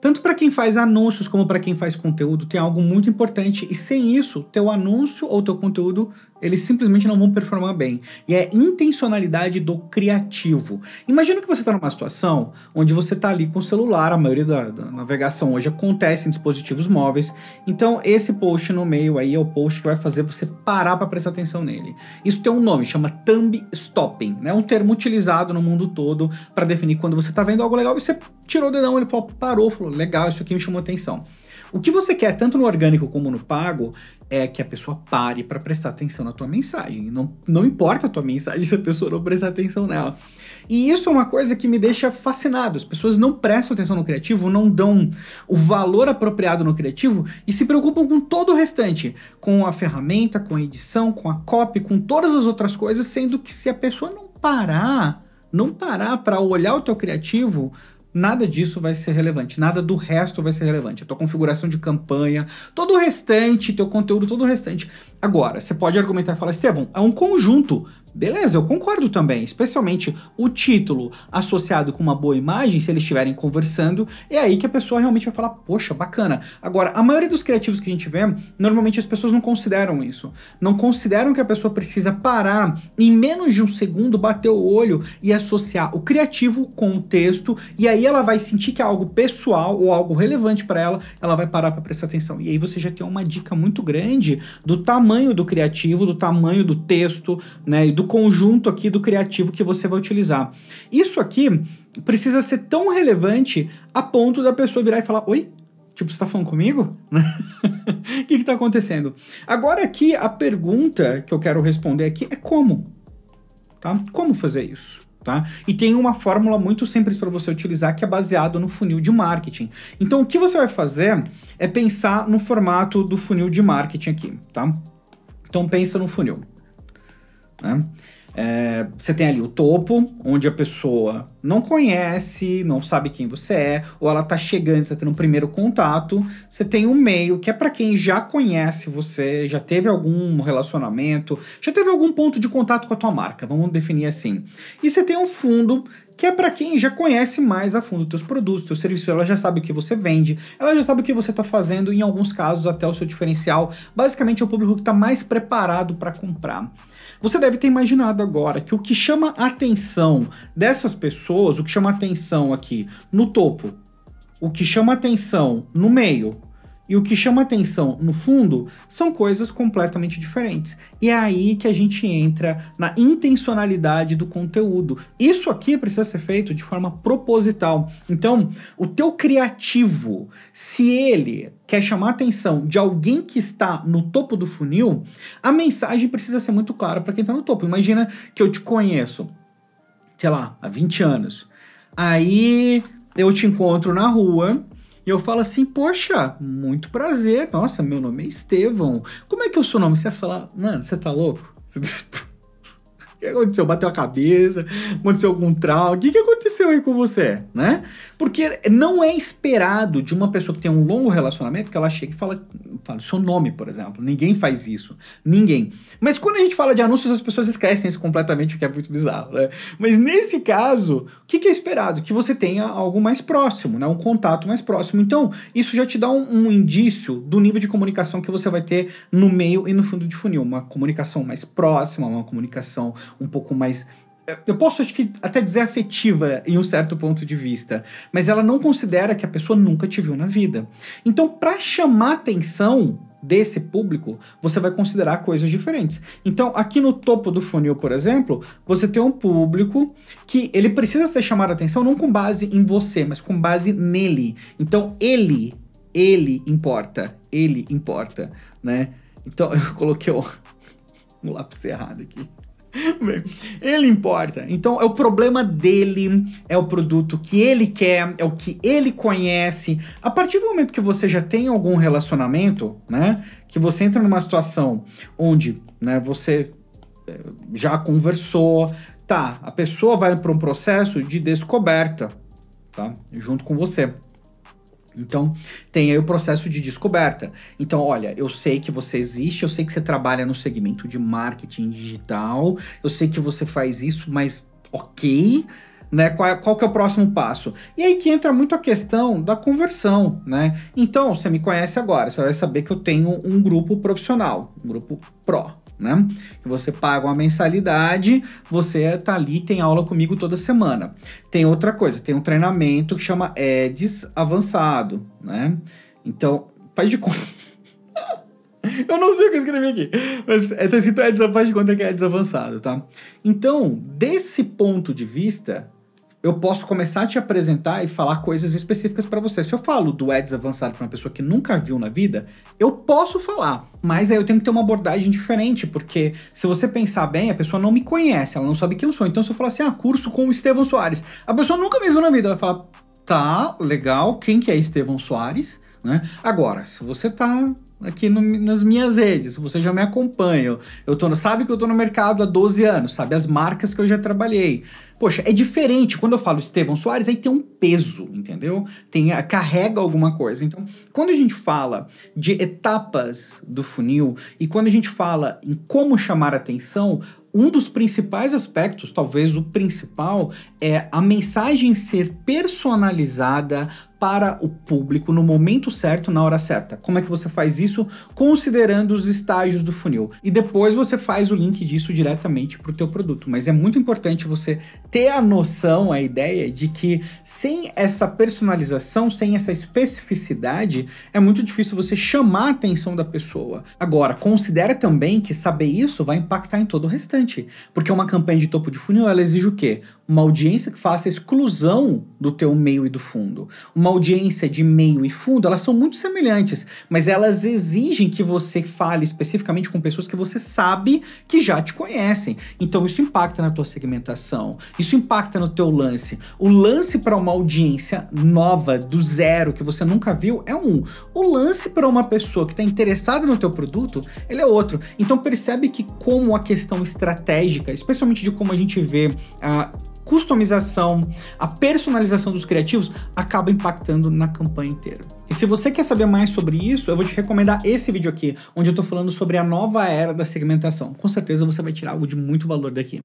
Tanto para quem faz anúncios como para quem faz conteúdo, tem algo muito importante, e sem isso, teu anúncio ou teu conteúdo, eles simplesmente não vão performar bem. E é a intencionalidade do criativo. Imagina que você está numa situação onde você está ali com o celular, a maioria da navegação hoje acontece em dispositivos móveis, então esse post no meio aí é o post que vai fazer você parar para prestar atenção nele. Isso tem um nome, chama Thumb Stopping, né? Um termo utilizado no mundo todo para definir quando você está vendo algo legal e você tirou o dedão, ele parou, falou, legal, isso aqui me chamou atenção. O que você quer, tanto no orgânico como no pago, é que a pessoa pare para prestar atenção na tua mensagem. Não importa a tua mensagem se a pessoa não prestar atenção nela. E isso é uma coisa que me deixa fascinado. As pessoas não prestam atenção no criativo, não dão o valor apropriado no criativo e se preocupam com todo o restante, com a ferramenta, com a edição, com a copy, com todas as outras coisas, sendo que se a pessoa não parar para olhar o teu criativo, nada disso vai ser relevante, nada do resto vai ser relevante. A tua configuração de campanha, todo o restante, teu conteúdo, todo o restante. Agora, você pode argumentar e falar, Estevão, é um conjunto. Beleza, eu concordo também, especialmente o título associado com uma boa imagem, se eles estiverem conversando, é aí que a pessoa realmente vai falar, poxa, bacana. Agora, a maioria dos criativos que a gente vê, normalmente as pessoas não consideram isso. Não consideram que a pessoa precisa parar em menos de um segundo, bater o olho e associar o criativo com o texto, e aí ela vai sentir que é algo pessoal ou algo relevante para ela, ela vai parar para prestar atenção. E aí você já tem uma dica muito grande do tamanho do criativo, do tamanho do texto, né, e do conjunto aqui do criativo que você vai utilizar. Isso aqui precisa ser tão relevante a ponto da pessoa virar e falar, oi? Tipo, você tá falando comigo? O que tá acontecendo? Agora aqui, a pergunta que eu quero responder aqui é como? Tá? Como fazer isso? Tá? E tem uma fórmula muito simples para você utilizar que é baseado no funil de marketing. Então, o que você vai fazer é pensar no formato do funil de marketing aqui, tá? Então, pensa no funil. Né? Você tem ali o topo, onde a pessoa não conhece, não sabe quem você é, ou ela tá chegando, tá tendo um primeiro contato. Você tem o meio, que é para quem já conhece você, já teve algum relacionamento, já teve algum ponto de contato com a tua marca, vamos definir assim. E você tem o fundo, que é para quem já conhece mais a fundo os teus produtos, teus serviços, ela já sabe o que você vende, ela já sabe o que você está fazendo, em alguns casos até o seu diferencial. Basicamente é o público que está mais preparado para comprar. Você deve ter imaginado agora que o que chama a atenção dessas pessoas, o que chama a atenção aqui no topo, o que chama a atenção no meio e o que chama a atenção no fundo são coisas completamente diferentes. E é aí que a gente entra na intencionalidade do conteúdo. Isso aqui precisa ser feito de forma proposital. Então, o teu criativo, se ele quer chamar a atenção de alguém que está no topo do funil, a mensagem precisa ser muito clara para quem está no topo. Imagina que eu te conheço, sei lá, há 20 anos. Aí eu te encontro na rua e eu falo assim, poxa, muito prazer, nossa, meu nome é Estevão. Como é que é o seu nome? Você vai falar, mano, você tá louco? O que aconteceu? Bateu a cabeça? Aconteceu algum trauma? O que aconteceu aí com você? Né? Porque não é esperado de uma pessoa que tem um longo relacionamento que ela chega e fala o seu nome, por exemplo. Ninguém faz isso. Ninguém. Mas quando a gente fala de anúncios, as pessoas esquecem isso completamente, o que é muito bizarro, né? Mas nesse caso, o que é esperado? Que você tenha algo mais próximo, né? Um contato mais próximo. Então, isso já te dá um indício do nível de comunicação que você vai ter no meio e no fundo de funil. Uma comunicação mais próxima, uma comunicação um pouco mais, eu posso acho que até dizer afetiva em um certo ponto de vista, mas ela não considera que a pessoa nunca te viu na vida. Então, para chamar a atenção desse público, você vai considerar coisas diferentes. Então, aqui no topo do funil, por exemplo, você tem um público que ele precisa ser chamado a atenção não com base em você, mas com base nele. Então, ele importa, né? Então, eu coloquei o lápis errado aqui. Bem, ele importa, então é o problema dele, é o produto que ele quer, é o que ele conhece. A partir do momento que você já tem algum relacionamento, né, que você entra numa situação onde, né, você já conversou, tá, a pessoa vai para um processo de descoberta, tá, junto com você. Então, tem aí o processo de descoberta. Então, olha, eu sei que você existe, eu sei que você trabalha no segmento de marketing digital, eu sei que você faz isso, mas ok, né? Qual que é o próximo passo? E aí que entra muito a questão da conversão, né? Então, você me conhece agora, você vai saber que eu tenho um grupo profissional, um grupo pró, né? Que você paga uma mensalidade, você tá ali, tem aula comigo toda semana. Tem outra coisa, tem um treinamento que chama Ads Avançado, né? Então, faz de conta... Eu não sei o que eu escrevi aqui, mas tá escrito Ads, faz de conta que é Ads Avançado, tá? Então, desse ponto de vista, eu posso começar a te apresentar e falar coisas específicas para você. Se eu falo do Ads Avançado para uma pessoa que nunca viu na vida, eu posso falar, mas aí eu tenho que ter uma abordagem diferente, porque se você pensar bem, a pessoa não me conhece, ela não sabe quem eu sou. Então, se eu falar assim, ah, curso com o Estevão Soares, a pessoa nunca me viu na vida, ela fala, tá, legal, quem que é Estevão Soares, né? Agora, se você tá... aqui nas minhas redes, você já me acompanha, sabe que eu tô no mercado há 12 anos, sabe as marcas que eu já trabalhei. Poxa, é diferente, quando eu falo Estevão Soares, aí tem um peso, entendeu? Carrega alguma coisa. Então, quando a gente fala de etapas do funil e quando a gente fala em como chamar atenção, um dos principais aspectos, talvez o principal, é a mensagem ser personalizada para o público no momento certo, na hora certa. Como é que você faz isso? Considerando os estágios do funil. E depois você faz o link disso diretamente para o teu produto. Mas é muito importante você ter a noção, a ideia de que sem essa personalização, sem essa especificidade, é muito difícil você chamar a atenção da pessoa. Agora, considera também que saber isso vai impactar em todo o restante. Porque uma campanha de topo de funil, ela exige o quê? Uma audiência que faça a exclusão do teu meio e do fundo. Uma audiência de meio e fundo, elas são muito semelhantes, mas elas exigem que você fale especificamente com pessoas que você sabe que já te conhecem. Então isso impacta na tua segmentação, isso impacta no teu lance. O lance para uma audiência nova, do zero, que você nunca viu, é um. O lance para uma pessoa que está interessada no teu produto, ele é outro. Então percebe que como a questão estratégica, especialmente de como a gente vê a customização, a personalização dos criativos acaba impactando na campanha inteira. E se você quer saber mais sobre isso, eu vou te recomendar esse vídeo aqui, onde eu tô falando sobre a nova era da segmentação. Com certeza você vai tirar algo de muito valor daqui.